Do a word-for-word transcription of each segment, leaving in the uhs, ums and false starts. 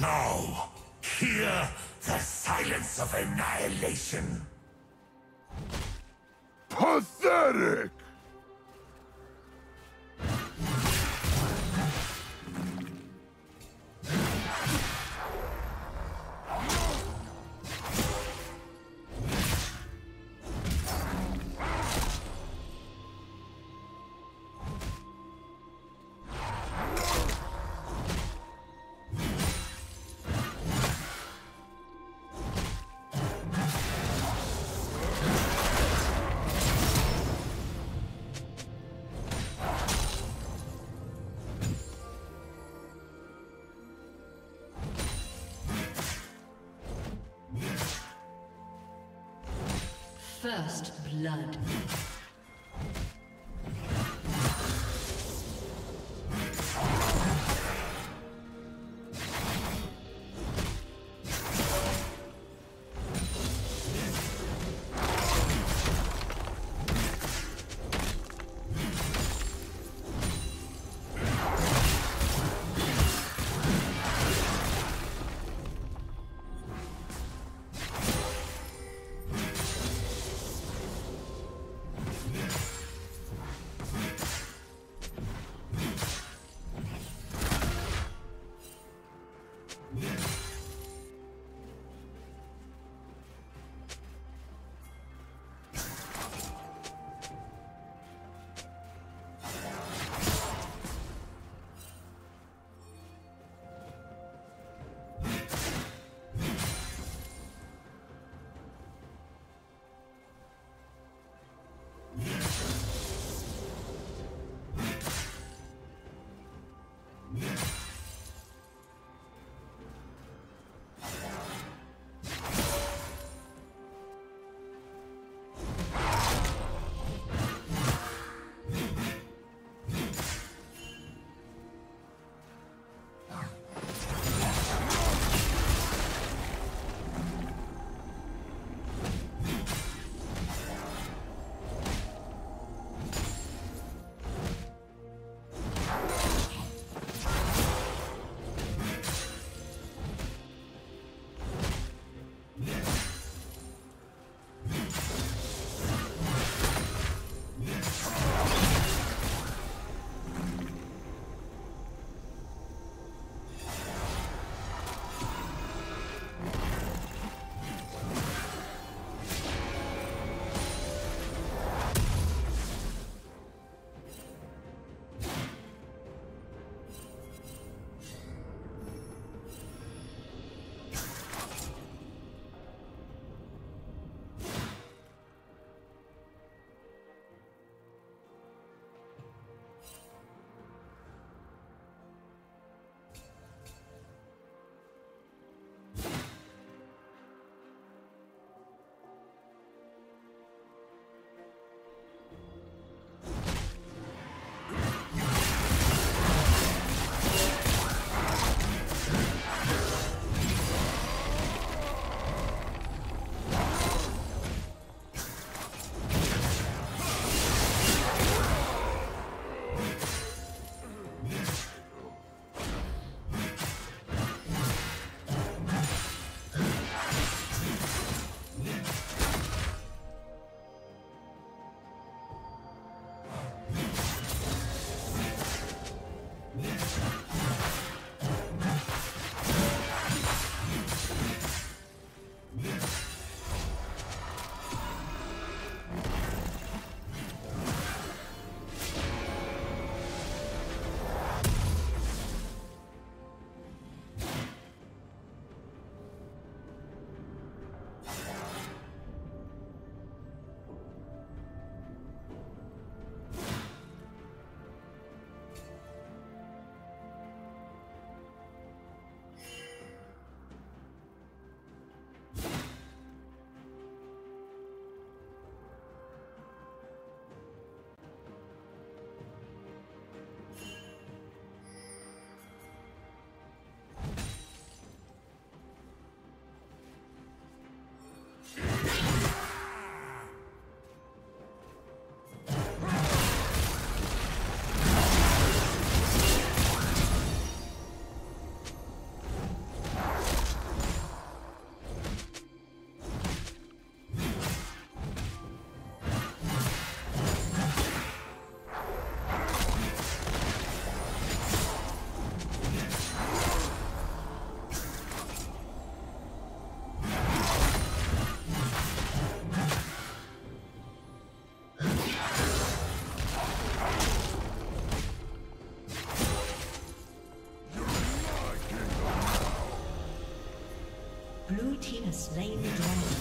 Now, hear the silence of annihilation. Pathetic! First blood. Blue team has slain the dragon.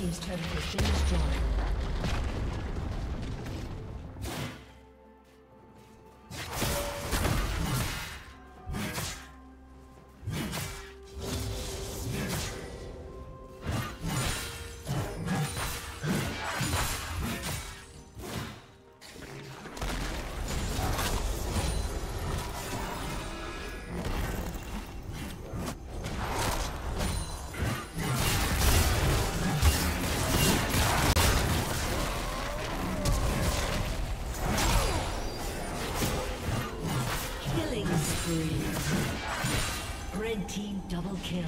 team's turret has been destroyed. Red team double kill.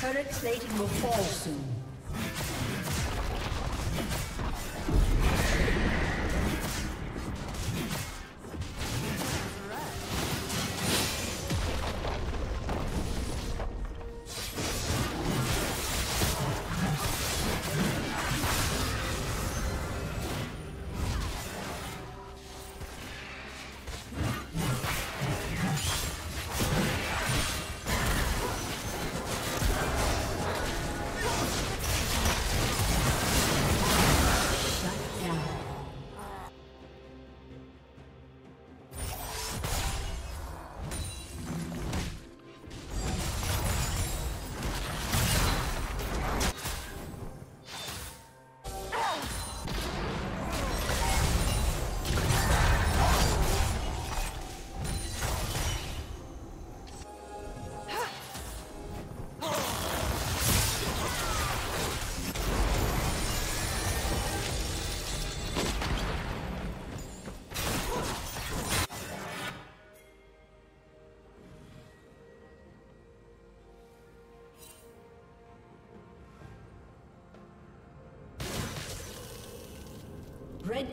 Turret plating will fall soon. Red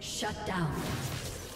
Shut down. Destroyed.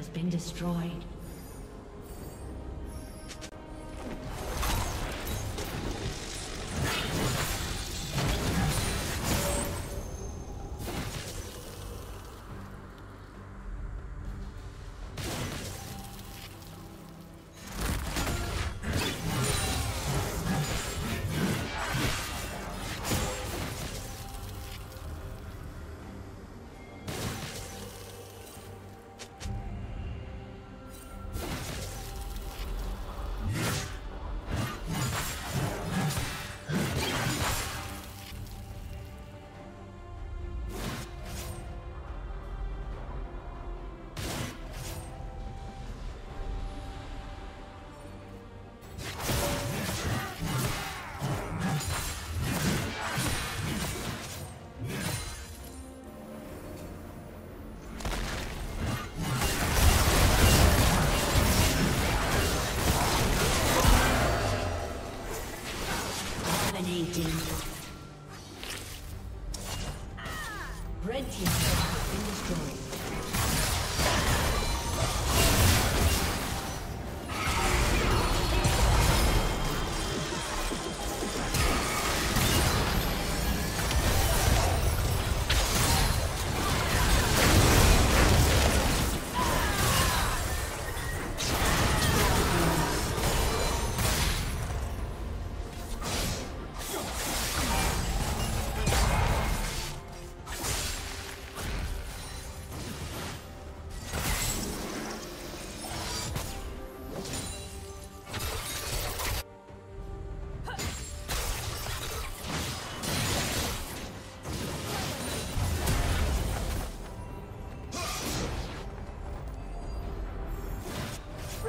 has been destroyed. Red team has been destroyed.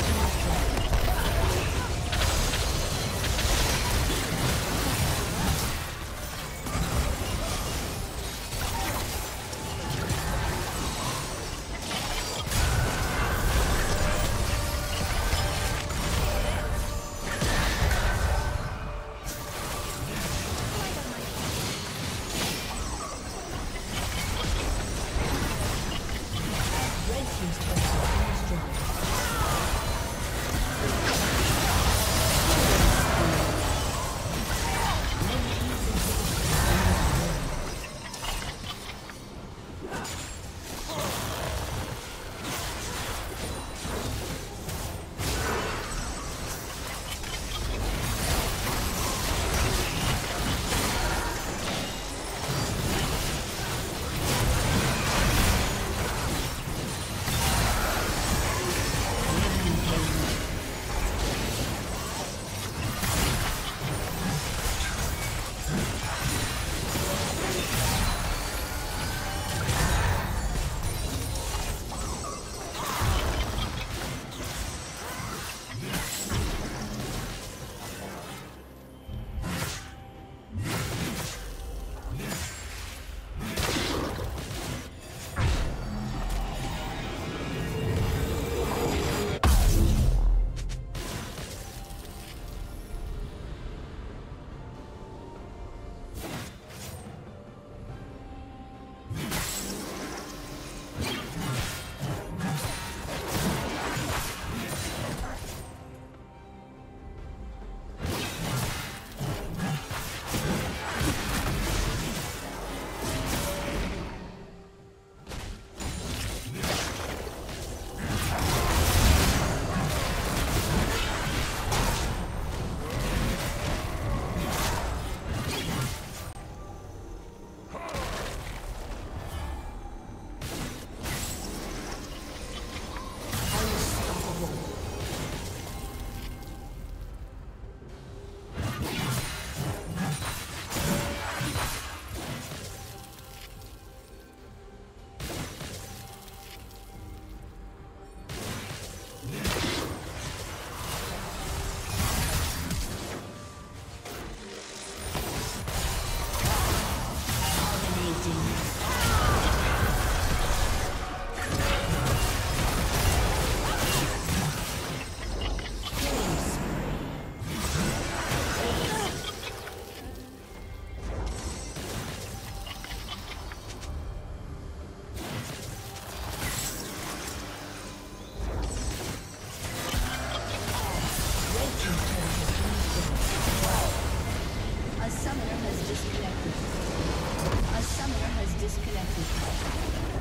Thank you. A summoner has disconnected.